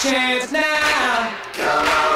chance now. Come on.